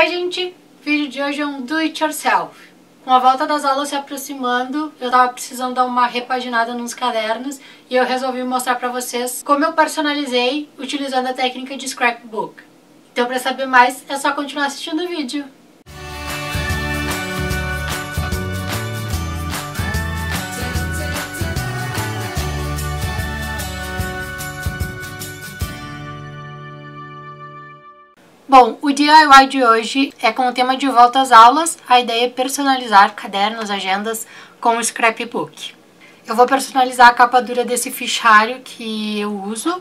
Oi gente, o vídeo de hoje é um do it yourself. Com a volta das aulas se aproximando, eu tava precisando dar uma repaginada nos cadernos e eu resolvi mostrar pra vocês como eu personalizei utilizando a técnica de scrapbook. Então pra saber mais é só continuar assistindo o vídeo. Bom, o DIY de hoje é com o tema de volta às aulas, a ideia é personalizar cadernos, agendas com o scrapbook. Eu vou personalizar a capa dura desse fichário que eu uso,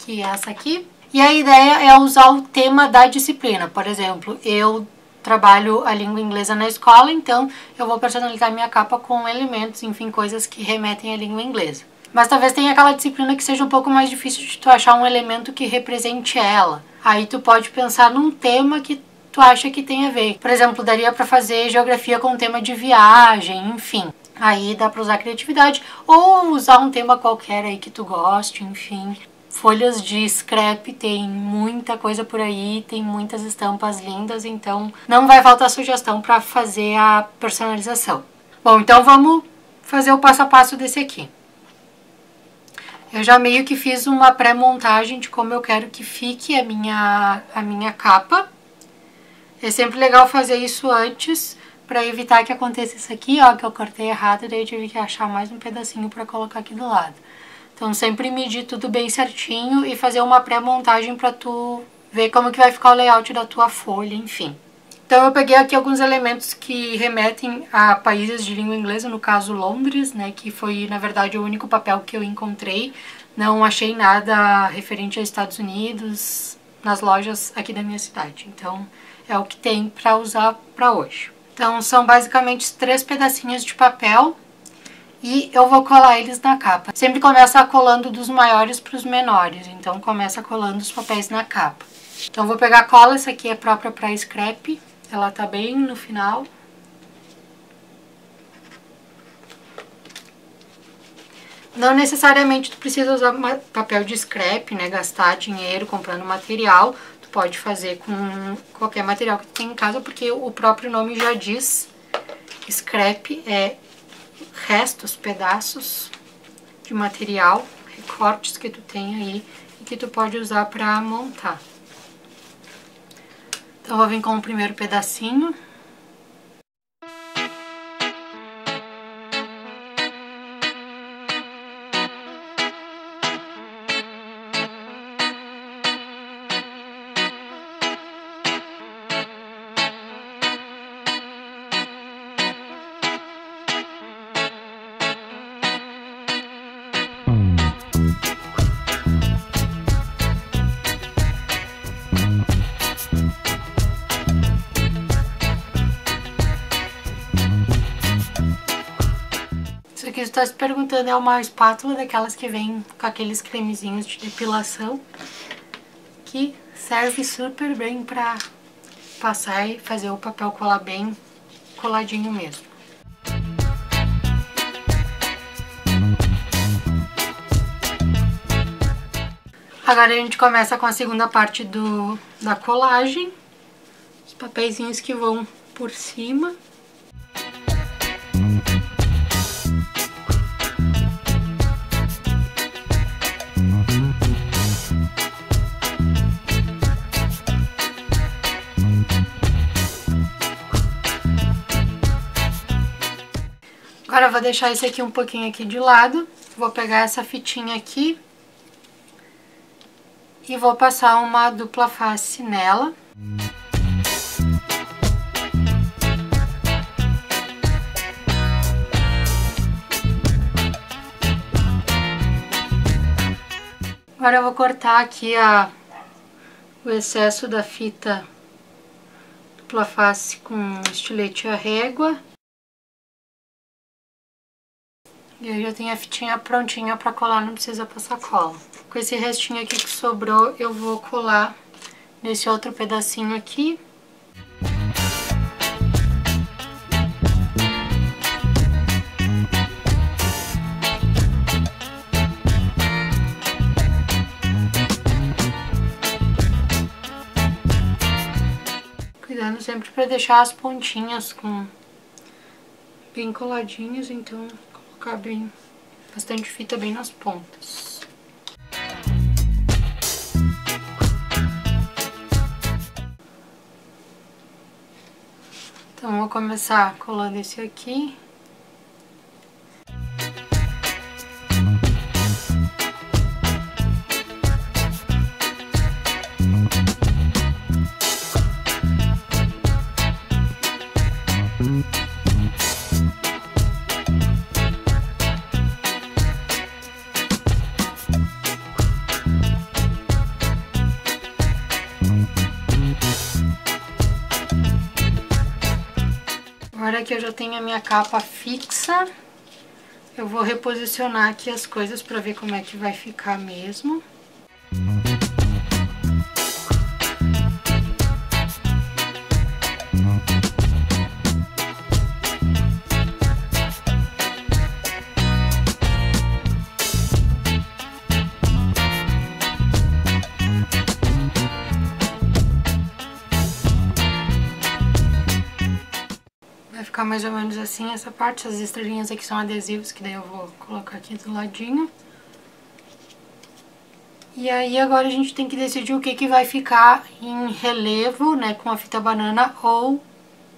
que é essa aqui. E a ideia é usar o tema da disciplina. Por exemplo, eu trabalho a língua inglesa na escola, então eu vou personalizar minha capa com elementos, enfim, coisas que remetem à língua inglesa. Mas talvez tenha aquela disciplina que seja um pouco mais difícil de tu achar um elemento que represente ela. Aí tu pode pensar num tema que tu acha que tem a ver. Por exemplo, daria pra fazer geografia com um tema de viagem, enfim. Aí dá pra usar criatividade ou usar um tema qualquer aí que tu goste, enfim. Folhas de scrap, tem muita coisa por aí, tem muitas estampas lindas, então não vai faltar sugestão pra fazer a personalização. Bom, então vamos fazer o passo a passo desse aqui. Eu já meio que fiz uma pré-montagem de como eu quero que fique a minha capa. É sempre legal fazer isso antes, para evitar que aconteça isso aqui, ó, que eu cortei errado, daí eu tive que achar mais um pedacinho para colocar aqui do lado. Então sempre medir tudo bem certinho e fazer uma pré-montagem para tu ver como que vai ficar o layout da tua folha, enfim. Então eu peguei aqui alguns elementos que remetem a países de língua inglesa, no caso Londres, né, que foi na verdade o único papel que eu encontrei. Não achei nada referente aos Estados Unidos nas lojas aqui da minha cidade, então é o que tem para usar para hoje. Então são basicamente 3 pedacinhos de papel e eu vou colar eles na capa. Sempre começa colando dos maiores para os menores, então começa colando os papéis na capa. Então vou pegar a cola, essa aqui é própria para scrap. Ela tá bem no final. Não necessariamente tu precisa usar papel de scrap, né? Gastar dinheiro comprando material. Tu pode fazer com qualquer material que tu tem em casa, porque o próprio nome já diz. Scrap é restos, pedaços de material, recortes que tu tem aí e que tu pode usar pra montar. Então, vou vir com o primeiro pedacinho. Que você está se perguntando é uma espátula daquelas que vem com aqueles cremezinhos de depilação, que serve super bem para passar e fazer o papel colar bem coladinho mesmo. Agora a gente começa com a segunda parte da colagem, os papeizinhos que vão por cima. Agora eu vou deixar esse aqui um pouquinho aqui de lado, vou pegar essa fitinha aqui e vou passar uma dupla face nela. Agora eu vou cortar aqui o excesso da fita dupla face com um estilete à régua. E eu já tenho a fitinha prontinha pra colar, não precisa passar cola. Com esse restinho aqui que sobrou, eu vou colar nesse outro pedacinho aqui. Cuidando sempre pra deixar as pontinhas com bem coladinhas, então colocar bem bastante fita bem nas pontas. Então, vou começar colando esse aqui. Agora que eu já tenho a minha capa fixa, eu vou reposicionar aqui as coisas para ver como é que vai ficar mesmo. Ficar mais ou menos assim essa parte. Essas estrelinhas aqui são adesivos, que daí eu vou colocar aqui do ladinho. E aí agora a gente tem que decidir o que vai ficar em relevo, né, com a fita banana ou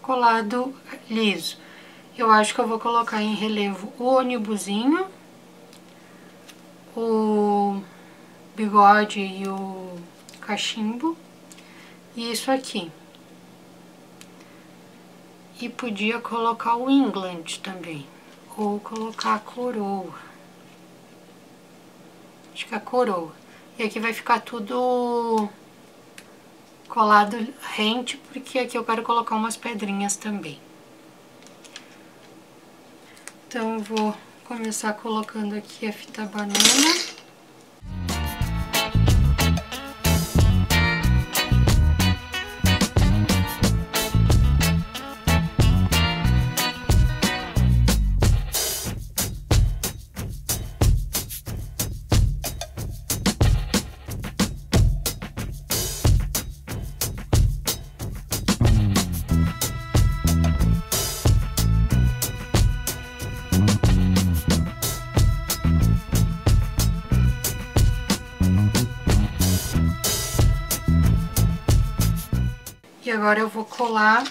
colado liso. Eu acho que eu vou colocar em relevo o ônibusinho, o bigode e o cachimbo e isso aqui. E podia colocar o England também, ou colocar a coroa, acho que é a coroa. E aqui vai ficar tudo colado rente, porque aqui eu quero colocar umas pedrinhas também. Então eu vou começar colocando aqui a fita banana. E agora eu vou colar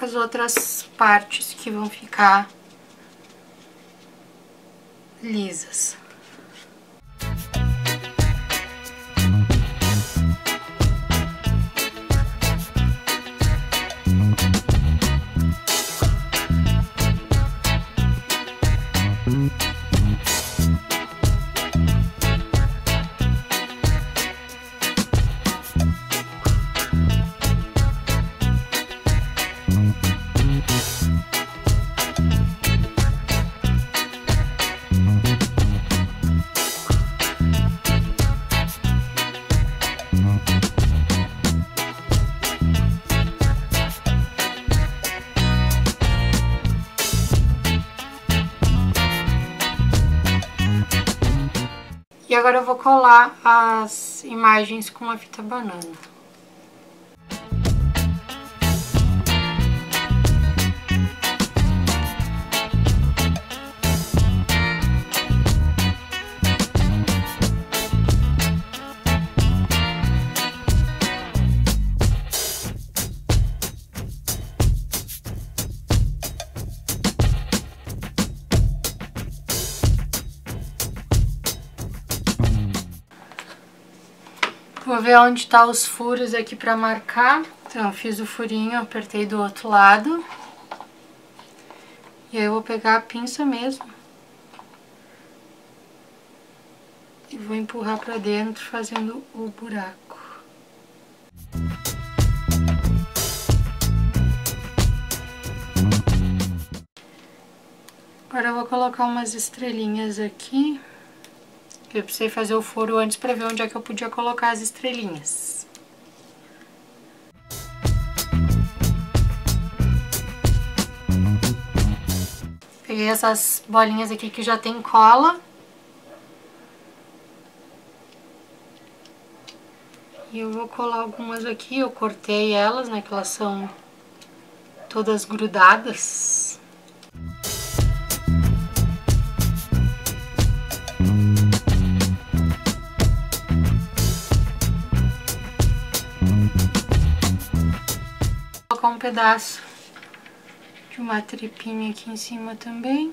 as outras partes que vão ficar lisas. E agora eu vou colar as imagens com a fita banana. Vou ver onde tá os furos aqui pra marcar. Então, eu fiz o furinho, apertei do outro lado. E aí eu vou pegar a pinça mesmo. E vou empurrar pra dentro, fazendo o buraco. Agora eu vou colocar umas estrelinhas aqui. Eu precisei fazer o furo antes para ver onde é que eu podia colocar as estrelinhas. Peguei essas bolinhas aqui que já tem cola. E eu vou colar algumas aqui, eu cortei elas, né, que elas são todas grudadas. Vou colocar um pedaço de uma trepinha aqui em cima também.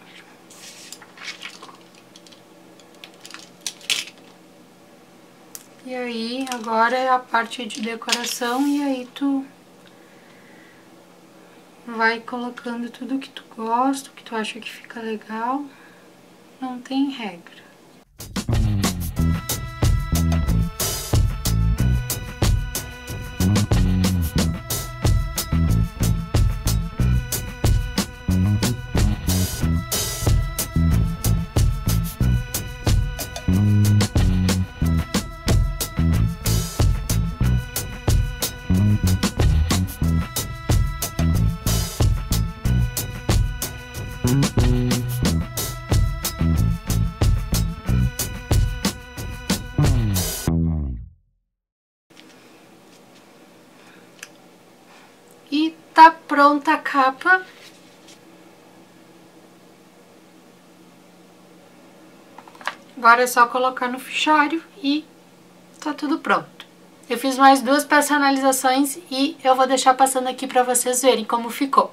E aí, agora é a parte de decoração, e aí tu vai colocando tudo que tu gosta, que tu acha que fica legal, não tem regra. E tá pronta a capa. Agora é só colocar no fichário e tá tudo pronto. Eu fiz mais duas personalizações e eu vou deixar passando aqui pra vocês verem como ficou.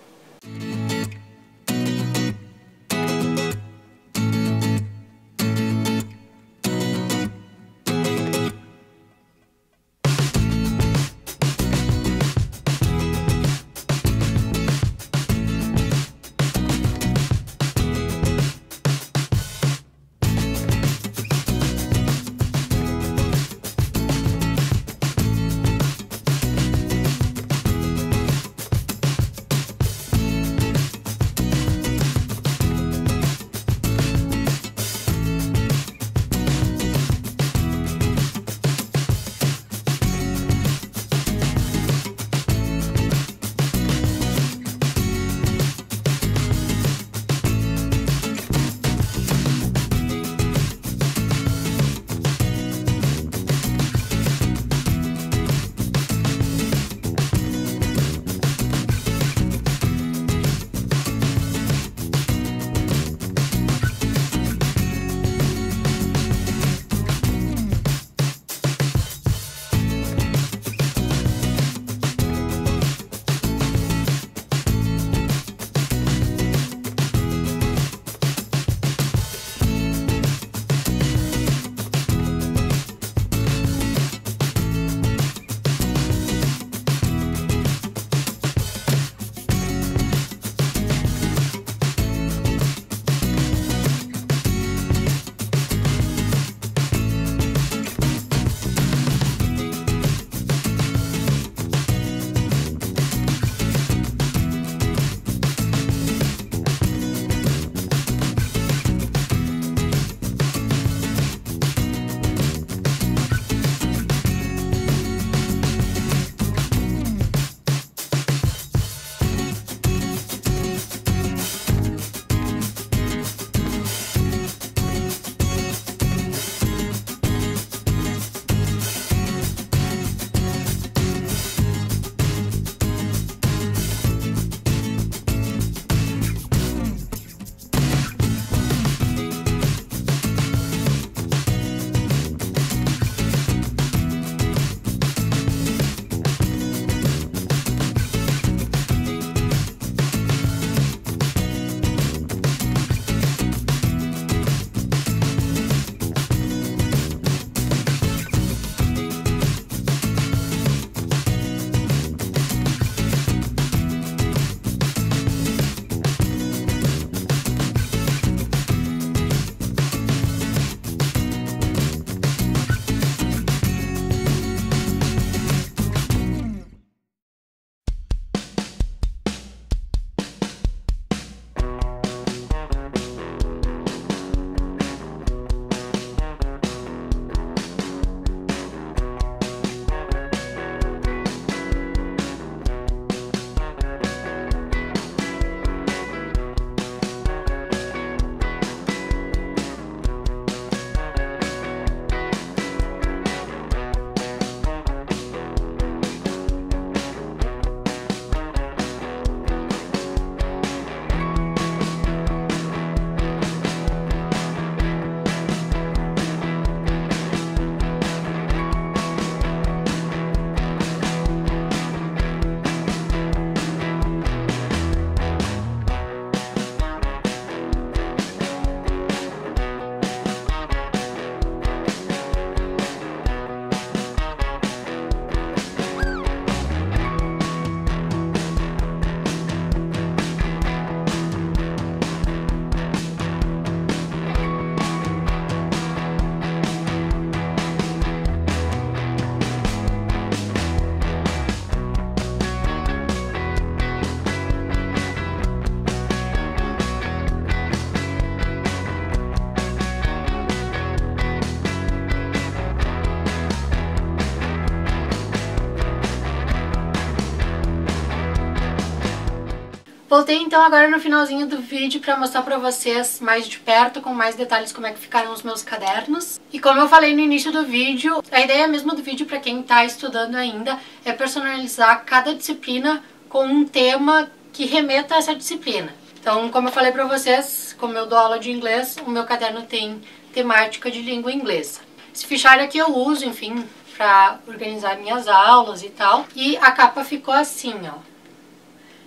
Voltei então agora no finalzinho do vídeo pra mostrar pra vocês mais de perto, com mais detalhes, como é que ficaram os meus cadernos. E como eu falei no início do vídeo, a ideia mesmo do vídeo pra quem tá estudando ainda é personalizar cada disciplina com um tema que remeta a essa disciplina. Então, como eu falei pra vocês, como eu dou aula de inglês, o meu caderno tem temática de língua inglesa. Esse fichário aqui eu uso, enfim, pra organizar minhas aulas e tal. E a capa ficou assim, ó.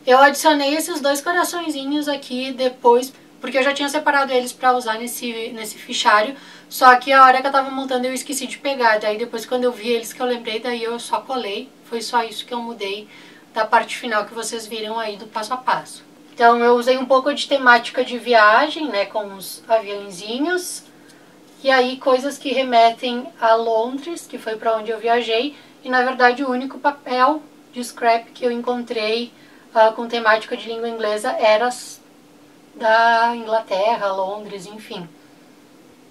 Eu adicionei esses dois coraçõezinhos aqui depois, porque eu já tinha separado eles pra usar nesse fichário, só que a hora que eu tava montando eu esqueci de pegar, daí depois quando eu vi eles que eu lembrei, daí eu só colei, foi só isso que eu mudei da parte final que vocês viram aí do passo a passo. Então eu usei um pouco de temática de viagem, né, com os aviãozinhos, e aí coisas que remetem a Londres, que foi pra onde eu viajei, e na verdade o único papel de scrap que eu encontrei com temática de língua inglesa era da Inglaterra, Londres, enfim.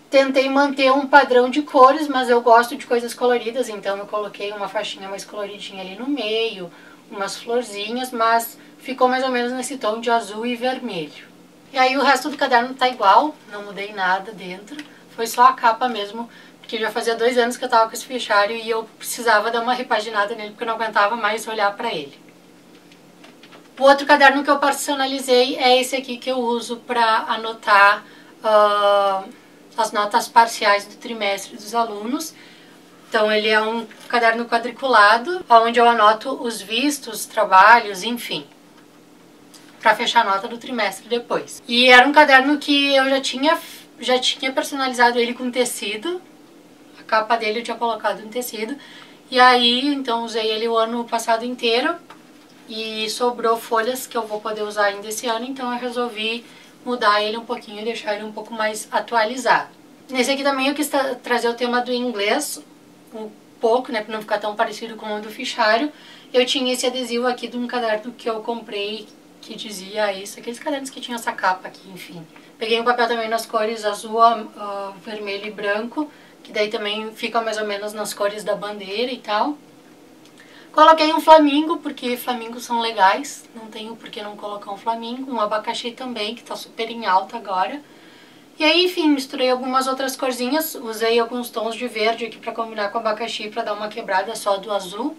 Tentei manter um padrão de cores, mas eu gosto de coisas coloridas, então eu coloquei uma faixinha mais coloridinha ali no meio, umas florzinhas, mas ficou mais ou menos nesse tom de azul e vermelho. E aí o resto do caderno tá igual, não mudei nada dentro, foi só a capa mesmo, porque já fazia 2 anos que eu tava com esse fichário e eu precisava dar uma repaginada nele, porque eu não aguentava mais olhar pra ele. O outro caderno que eu personalizei é esse aqui que eu uso para anotar as notas parciais do trimestre dos alunos. Então ele é um caderno quadriculado, onde eu anoto os vistos, trabalhos, enfim, para fechar a nota do trimestre depois. E era um caderno que eu já tinha personalizado ele com tecido, a capa dele eu tinha colocado em tecido, e aí então usei ele o ano passado inteiro. E sobrou folhas que eu vou poder usar ainda esse ano, então eu resolvi mudar ele um pouquinho e deixar ele um pouco mais atualizado. Nesse aqui também eu quis trazer o tema do inglês, um pouco, né, pra não ficar tão parecido com o do fichário. Eu tinha esse adesivo aqui de um caderno que eu comprei, que dizia isso, aqueles cadernos que tinha essa capa aqui, enfim. Peguei um papel também nas cores azul, vermelho e branco, que daí também fica mais ou menos nas cores da bandeira e tal. Coloquei um flamingo, porque flamingos são legais, não tenho por que não colocar um flamingo, um abacaxi também, que tá super em alta agora. E aí, enfim, misturei algumas outras corzinhas, usei alguns tons de verde aqui pra combinar com o abacaxi, pra dar uma quebrada só do azul.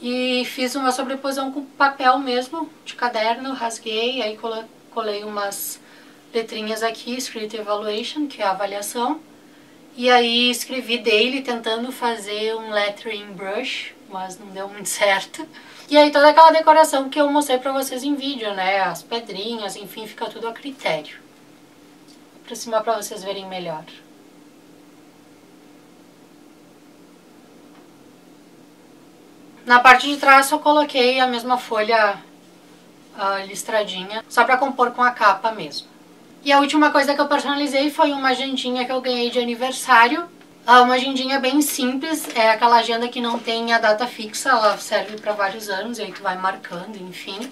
E fiz uma sobreposição com papel mesmo, de caderno, rasguei, aí colei umas letrinhas aqui, escrito Evaluation, que é a avaliação. E aí escrevi daily tentando fazer um lettering brush, mas não deu muito certo. E aí toda aquela decoração que eu mostrei pra vocês em vídeo, né? As pedrinhas, enfim, fica tudo a critério. Vou aproximar pra vocês verem melhor. Na parte de trás eu coloquei a mesma folha listradinha, só pra compor com a capa mesmo. E a última coisa que eu personalizei foi uma agendinha que eu ganhei de aniversário. Uma agendinha bem simples, é aquela agenda que não tem a data fixa, ela serve para vários anos, e aí tu vai marcando, enfim.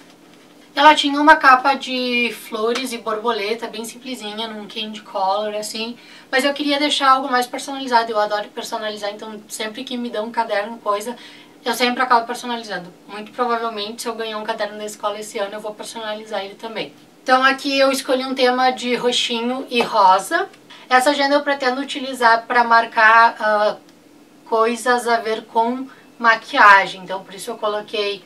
Ela tinha uma capa de flores e borboleta, bem simplesinha, num candy color, assim. Mas eu queria deixar algo mais personalizado, eu adoro personalizar, então sempre que me dão um caderno, coisa, eu sempre acabo personalizando. Muito provavelmente, se eu ganhar um caderno da escola esse ano, eu vou personalizar ele também. Então aqui eu escolhi um tema de roxinho e rosa. Essa agenda eu pretendo utilizar para marcar coisas a ver com maquiagem, então por isso eu coloquei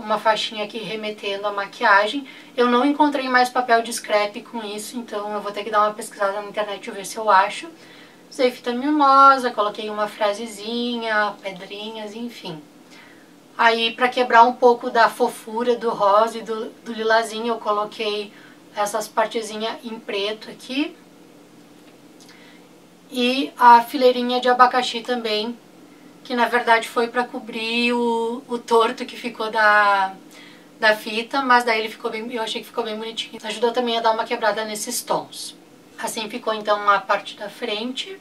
uma faixinha aqui remetendo à maquiagem. Eu não encontrei mais papel de scrap com isso, então eu vou ter que dar uma pesquisada na internet e ver se eu acho. Usei fita mimosa, coloquei uma frasezinha, pedrinhas, enfim. Aí para quebrar um pouco da fofura do rosa e do lilazinho eu coloquei essas partezinhas em preto aqui. E a fileirinha de abacaxi também, que na verdade foi para cobrir o torto que ficou da fita, mas daí ele ficou bem, eu achei que ficou bem bonitinho. Ajudou também a dar uma quebrada nesses tons. Assim ficou então a parte da frente.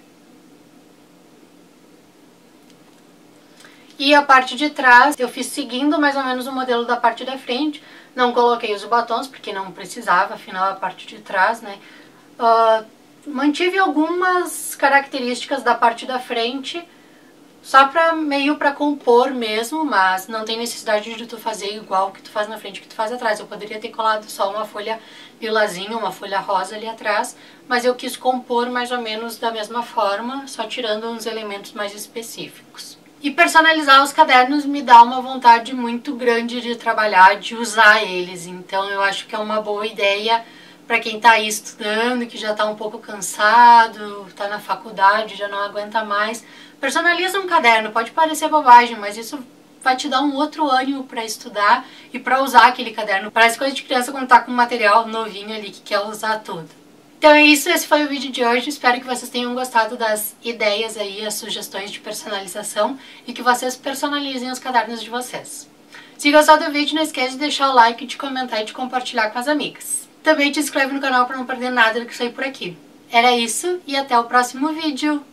E a parte de trás eu fiz seguindo mais ou menos o modelo da parte da frente. Não coloquei os batons porque não precisava, afinal a parte de trás, né? Mantive algumas características da parte da frente, Só pra meio pra compor mesmo, mas não tem necessidade de tu fazer igual que tu faz na frente que tu faz atrás. Eu poderia ter colado só uma folha lilazinha, uma folha rosa ali atrás, mas eu quis compor mais ou menos da mesma forma, só tirando uns elementos mais específicos. E personalizar os cadernos me dá uma vontade muito grande de trabalhar, de usar eles, então eu acho que é uma boa ideia para quem está aí estudando, que já está um pouco cansado, está na faculdade, já não aguenta mais. Personaliza um caderno, pode parecer bobagem, mas isso vai te dar um outro ânimo para estudar e para usar aquele caderno. Parece coisa de criança quando está com um material novinho ali que quer usar tudo. Então é isso, esse foi o vídeo de hoje. Espero que vocês tenham gostado das ideias aí, as sugestões de personalização e que vocês personalizem os cadernos de vocês. Se gostou do vídeo, não esquece de deixar o like, de comentar e de compartilhar com as amigas. Também te inscreve no canal para não perder nada do que sai por aqui. Era isso e até o próximo vídeo!